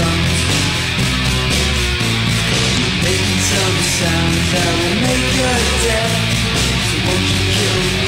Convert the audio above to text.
front. Making some sounds that will make her deaf. So won't you kill me?